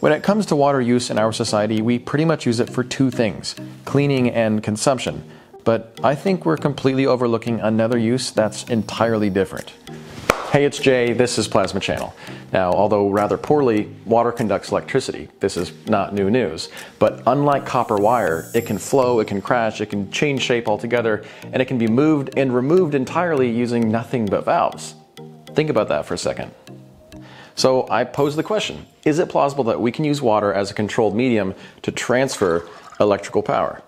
When it comes to water use in our society, we pretty much use it for two things, cleaning and consumption. But I think we're completely overlooking another use that's entirely different. Hey, it's Jay, this is Plasma Channel. Now, although rather poorly, water conducts electricity. This is not new news. But unlike copper wire, it can flow, it can crash, it can change shape altogether, and it can be moved and removed entirely using nothing but valves. Think about that for a second. So I pose the question, is it plausible that we can use water as a controlled medium to transfer electrical power?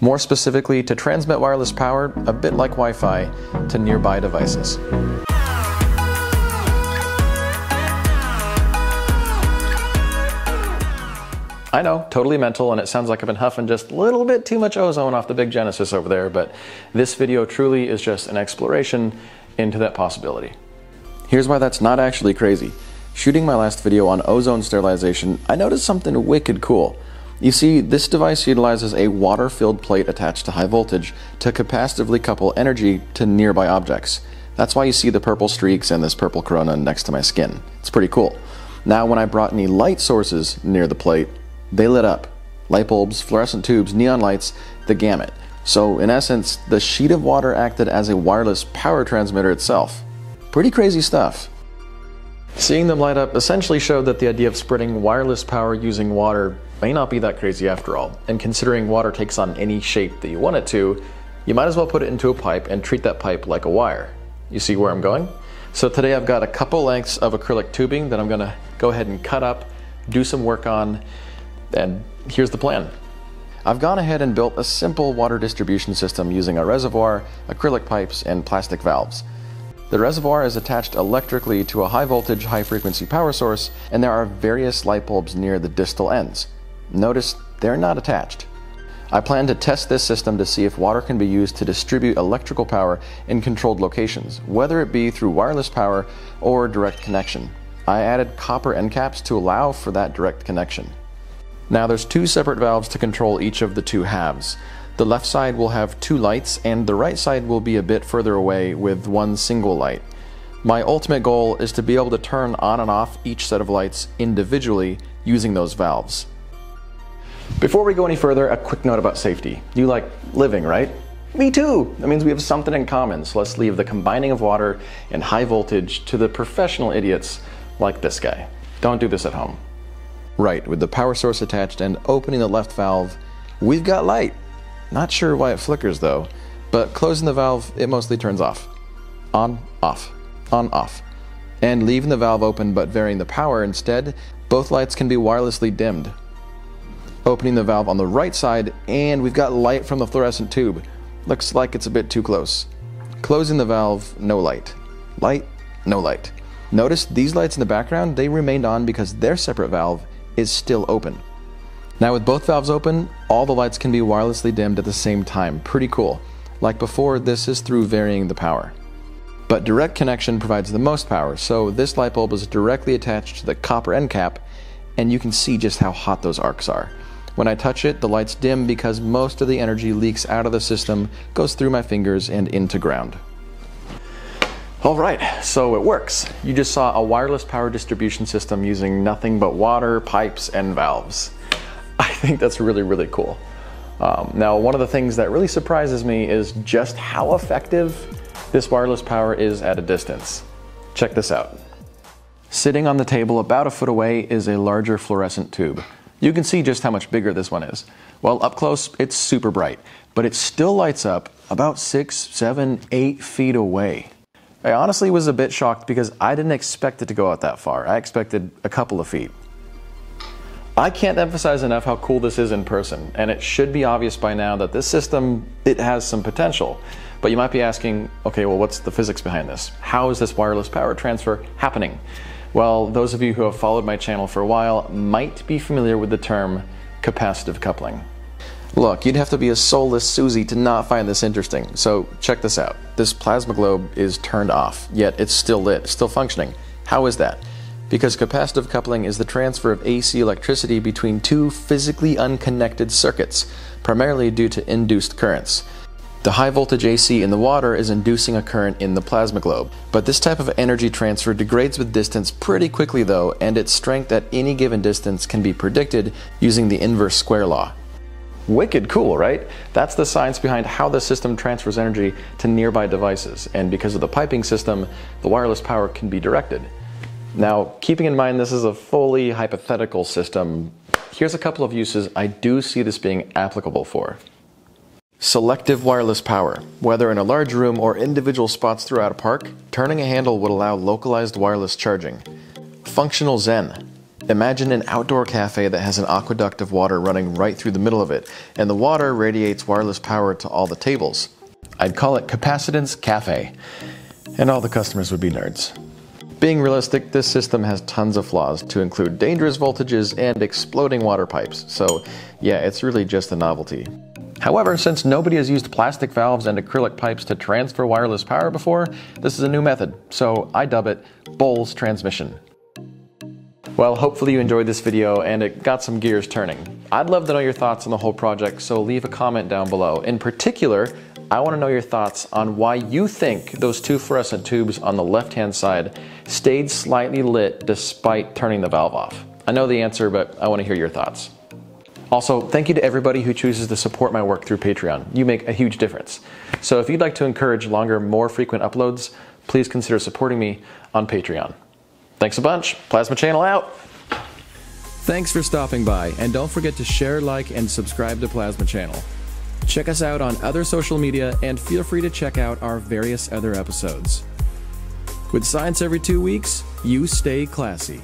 More specifically, to transmit wireless power, a bit like Wi-Fi, to nearby devices. I know, totally mental, and it sounds like I've been huffing just a little bit too much ozone off the big Genesis over there, but this video truly is just an exploration into that possibility. Here's why that's not actually crazy. Shooting my last video on ozone sterilization, I noticed something wicked cool. You see, this device utilizes a water-filled plate attached to high voltage to capacitively couple energy to nearby objects. That's why you see the purple streaks and this purple corona next to my skin. It's pretty cool. Now, when I brought any light sources near the plate, they lit up. Light bulbs, fluorescent tubes, neon lights, the gamut. So in essence, the sheet of water acted as a wireless power transmitter itself. Pretty crazy stuff. Seeing them light up essentially showed that the idea of spreading wireless power using water may not be that crazy after all. And considering water takes on any shape that you want it to, you might as well put it into a pipe and treat that pipe like a wire. You see where I'm going? So today I've got a couple lengths of acrylic tubing that I'm gonna go ahead and cut up, do some work on, and here's the plan. I've gone ahead and built a simple water distribution system using a reservoir, acrylic pipes, and plastic valves. The reservoir is attached electrically to a high voltage, high frequency power source, and there are various light bulbs near the distal ends. Notice they're not attached. I plan to test this system to see if water can be used to distribute electrical power in controlled locations, whether it be through wireless power or direct connection. I added copper end caps to allow for that direct connection. Now there's two separate valves to control each of the two halves. The left side will have two lights and the right side will be a bit further away with one single light. My ultimate goal is to be able to turn on and off each set of lights individually using those valves. Before we go any further, a quick note about safety. You like living, right? Me too! That means we have something in common, so let's leave the combining of water and high voltage to the professional idiots like this guy. Don't do this at home. Right, with the power source attached and opening the left valve, we've got light. Not sure why it flickers though, but closing the valve, it mostly turns off. On, off, on, off. And leaving the valve open but varying the power instead, both lights can be wirelessly dimmed. Opening the valve on the right side, and we've got light from the fluorescent tube. Looks like it's a bit too close. Closing the valve, no light. Light, no light. Notice these lights in the background, they remained on because their separate valve is still open. Now with both valves open, all the lights can be wirelessly dimmed at the same time. Pretty cool. Like before, this is through varying the power. But direct connection provides the most power, so this light bulb is directly attached to the copper end cap, and you can see just how hot those arcs are. When I touch it, the lights dim because most of the energy leaks out of the system, goes through my fingers and into ground. All right, so it works. You just saw a wireless power distribution system using nothing but water, pipes, and valves. I think that's really, really cool. Now, one of the things that really surprises me is just how effective this wireless power is at a distance. Check this out. Sitting on the table about a foot away is a larger fluorescent tube. You can see just how much bigger this one is. Well, up close, it's super bright, but it still lights up about 6, 7, 8 feet away. I honestly was a bit shocked because I didn't expect it to go out that far. I expected a couple of feet. I can't emphasize enough how cool this is in person, and it should be obvious by now that this system, it has some potential. But you might be asking, okay, well, what's the physics behind this? How is this wireless power transfer happening? Well, those of you who have followed my channel for a while might be familiar with the term capacitive coupling. Look, you'd have to be a soulless Susie to not find this interesting, so check this out. This plasma globe is turned off, yet it's still lit, still functioning. How is that? Because capacitive coupling is the transfer of AC electricity between two physically unconnected circuits, primarily due to induced currents. The high voltage AC in the water is inducing a current in the plasma globe, but this type of energy transfer degrades with distance pretty quickly though, and its strength at any given distance can be predicted using the inverse square law. Wicked cool, right? That's the science behind how the system transfers energy to nearby devices, and because of the piping system, the wireless power can be directed. Now, keeping in mind this is a fully hypothetical system, here's a couple of uses I do see this being applicable for. Selective wireless power. Whether in a large room or individual spots throughout a park, turning a handle would allow localized wireless charging. Functional zen. Imagine an outdoor cafe that has an aqueduct of water running right through the middle of it, and the water radiates wireless power to all the tables. I'd call it Capacitance Cafe, and all the customers would be nerds. Being realistic, this system has tons of flaws, to include dangerous voltages and exploding water pipes, so yeah, it's really just a novelty. However, since nobody has used plastic valves and acrylic pipes to transfer wireless power before, this is a new method, so I dub it Bowl's transmission. Well, hopefully you enjoyed this video and it got some gears turning. I'd love to know your thoughts on the whole project, so leave a comment down below. In particular, I want to know your thoughts on why you think those two fluorescent tubes on the left-hand side stayed slightly lit despite turning the valve off. I know the answer, but I want to hear your thoughts. Also, thank you to everybody who chooses to support my work through Patreon. You make a huge difference. So if you'd like to encourage longer, more frequent uploads, please consider supporting me on Patreon. Thanks a bunch. Plasma Channel out. Thanks for stopping by, and don't forget to share, like, and subscribe to Plasma Channel. Check us out on other social media and feel free to check out our various other episodes. With science every 2 weeks, you stay classy.